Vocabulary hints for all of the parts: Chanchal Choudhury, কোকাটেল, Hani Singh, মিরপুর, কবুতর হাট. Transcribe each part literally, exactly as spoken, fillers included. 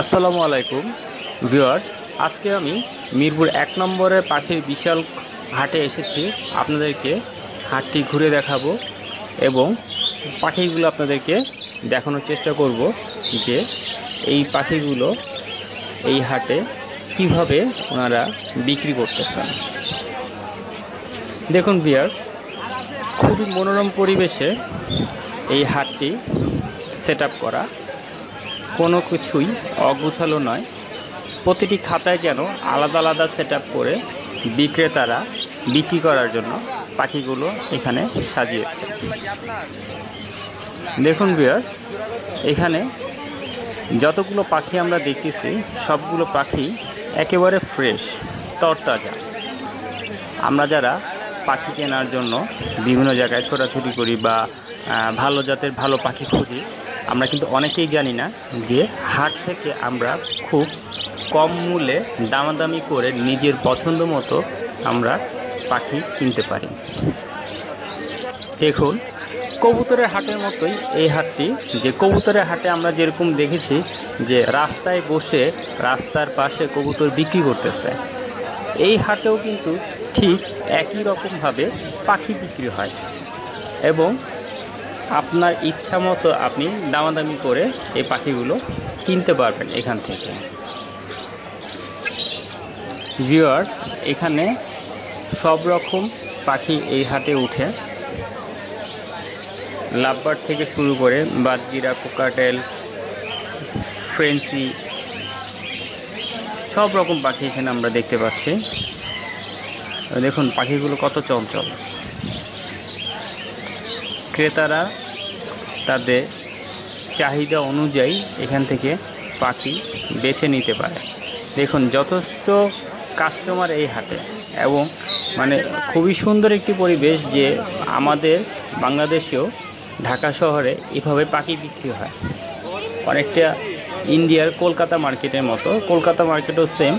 আসসালামু আলাইকুম ভিউয়ার্স, আজকে আমি মিরপুর এক নম্বরের পাখির বিশাল হাটে এসেছি। আপনাদেরকে হাটটি ঘুরে দেখাবো এবং পাখিগুলো আপনাদেরকে দেখানোর চেষ্টা করব যে এই পাখিগুলো এই হাটে কিভাবে ওনারা বিক্রি করতেছেন। দেখুন ভিউয়ার্স, খুবই মনোরম পরিবেশে এই হাটটি সেট আপ করা, কোনো কিছুই অগুছালো নয়। প্রতিটি খাঁচায় যেন আলাদা আলাদা সেট আপ করে বিক্রেতারা বিক্রি করার জন্য পাখিগুলো এখানে সাজিয়েছে। দেখুন ভিউয়ার্স, এখানে যতগুলো পাখি আমরা দেখতেছি সবগুলো পাখি একেবারে ফ্রেশ, তরতাজা। আমরা যারা পাখি কেনার জন্য বিভিন্ন জায়গায় ছোটাছুটি করি বা ভালো জাতের ভালো পাখি খুঁজি, আমরা কিন্তু অনেকেই জানি না যে হাট থেকে আমরা খুব কম মূল্যে দামাদামি করে নিজের পছন্দ মতো আমরা পাখি কিনতে পারি। দেখুন, কবুতরের হাটের মতোই এই হাটটি। যে কবুতরের হাটে আমরা যেরকম দেখেছি যে রাস্তায় বসে রাস্তার পাশে কবুতর বিক্রি করতেছে, এই হাটেও কিন্তু ঠিক একই রকমভাবে পাখি বিক্রি হয় এবং আপনার ইচ্ছা মতো আপনি দামাদামি করে এই পাখিগুলো কিনতে পারবেন এখান থেকে। ভিউয়ার্স, এখানে সব রকম পাখি এই হাটে উঠে, লাভবার্ড থেকে শুরু করে বাজগিরা, কোকাটেল, ফ্রেন্সি, সব রকম পাখি এখানে আমরা দেখতে পাচ্ছি। দেখুন পাখিগুলো কত চঞ্চল। ক্রেতারা তাদের চাহিদা অনুযায়ী এখান থেকে পাখি বেছে নিতে পারে। দেখুন যথেষ্ট কাস্টমার এই হাটে এবং মানে খুবই সুন্দর একটি পরিবেশ, যে আমাদের বাংলাদেশেও ঢাকা শহরে এভাবে পাখি বিক্রি হয়। অনেকটা ইন্ডিয়ার কলকাতা মার্কেটের মতো, কলকাতা মার্কেটও সেম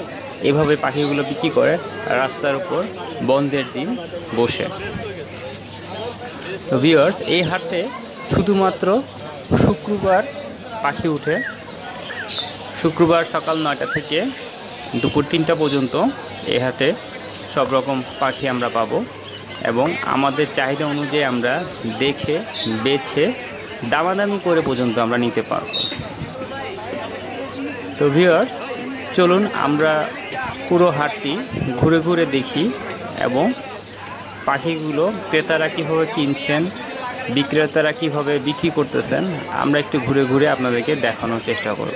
এভাবে পাখিগুলো বিক্রি করে রাস্তার উপর বন্ধের দিন বসে। ভিউয়ার্স, এই হাটে শুধুমাত্র শুক্রবার পাখি উঠে। শুক্রবার সকাল নয়টা থেকে দুপুর তিনটা পর্যন্ত এই হাটে সব রকম পাখি আমরা পাব এবং আমাদের চাহিদা অনুযায়ী আমরা দেখে বেছে দামাদামি করে পর্যন্ত আমরা নিতে পারব। তো ভিউয়ার্স, চলুন আমরা পুরো হাটটি ঘুরে ঘুরে দেখি এবং পাখিগুলো ক্রেতারা কীভাবে কিনছেন, বিক্রেতারা কীভাবে বিক্রি করতেছেন, আমরা একটু ঘুরে ঘুরে আপনাদেরকে দেখানোর চেষ্টা করব।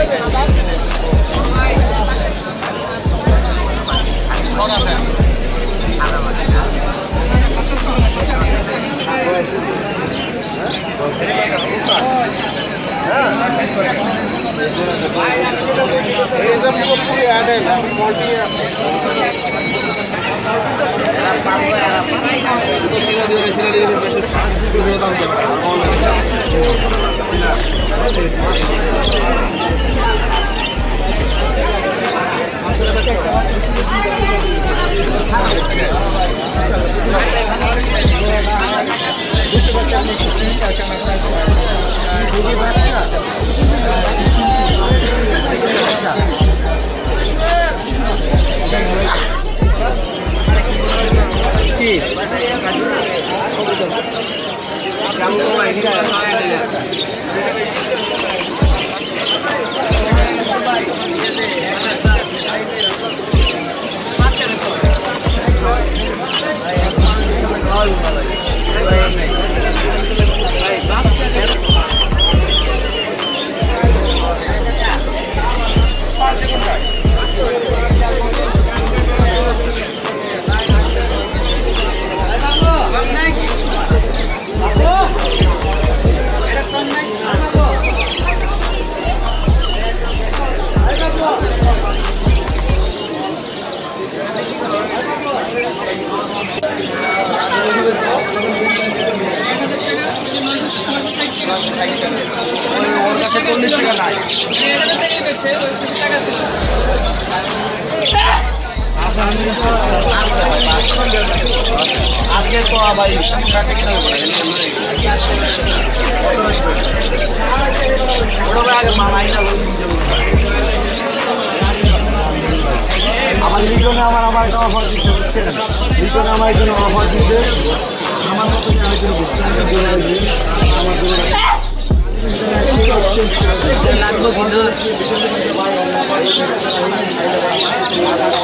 I'm